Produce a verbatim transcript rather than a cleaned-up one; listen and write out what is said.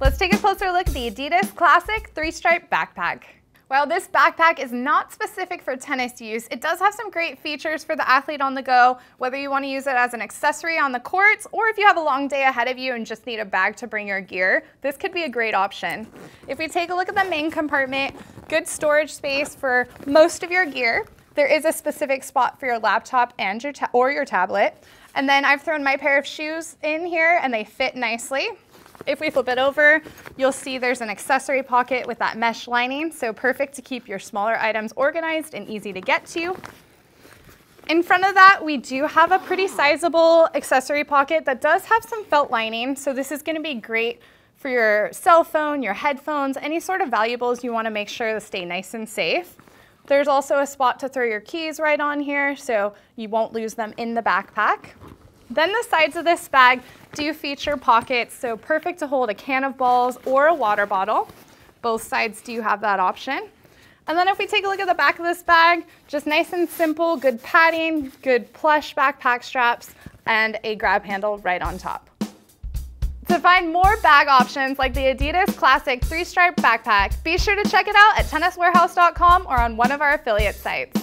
Let's take a closer look at the Adidas Classic three-stripe backpack. While this backpack is not specific for tennis use, it does have some great features for the athlete on the go, whether you want to use it as an accessory on the courts or if you have a long day ahead of you and just need a bag to bring your gear, this could be a great option. If we take a look at the main compartment, good storage space for most of your gear. There is a specific spot for your laptop and your ta- or your tablet. And then I've thrown my pair of shoes in here and they fit nicely. If we flip it over, you'll see there's an accessory pocket with that mesh lining, so perfect to keep your smaller items organized and easy to get to. In front of that, we do have a pretty sizable accessory pocket that does have some felt lining, so this is going to be great for your cell phone, your headphones, any sort of valuables you want to make sure to stay nice and safe. There's also a spot to throw your keys right on here, so you won't lose them in the backpack. Then the sides of this bag do feature pockets, so perfect to hold a can of balls or a water bottle. Both sides do have that option. And then if we take a look at the back of this bag, just nice and simple, good padding, good plush backpack straps, and a grab handle right on top. To find more bag options like the Adidas Classic three-stripe backpack, be sure to check it out at tennis warehouse dot com or on one of our affiliate sites.